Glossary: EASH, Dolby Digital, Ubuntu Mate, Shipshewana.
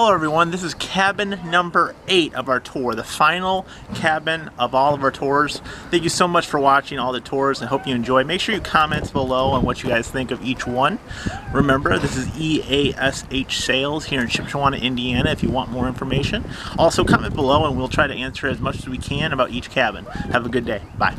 Hello everyone, this is cabin number 8 of our tour, the final cabin of all of our tours. Thank you so much for watching all the tours. I hope you enjoy. Make sure you comment below on what you guys think of each one. Remember, this is EASH Sales here in Shipshewana, Indiana, if you want more information. Also, comment below and we'll try to answer as much as we can about each cabin. Have a good day. Bye.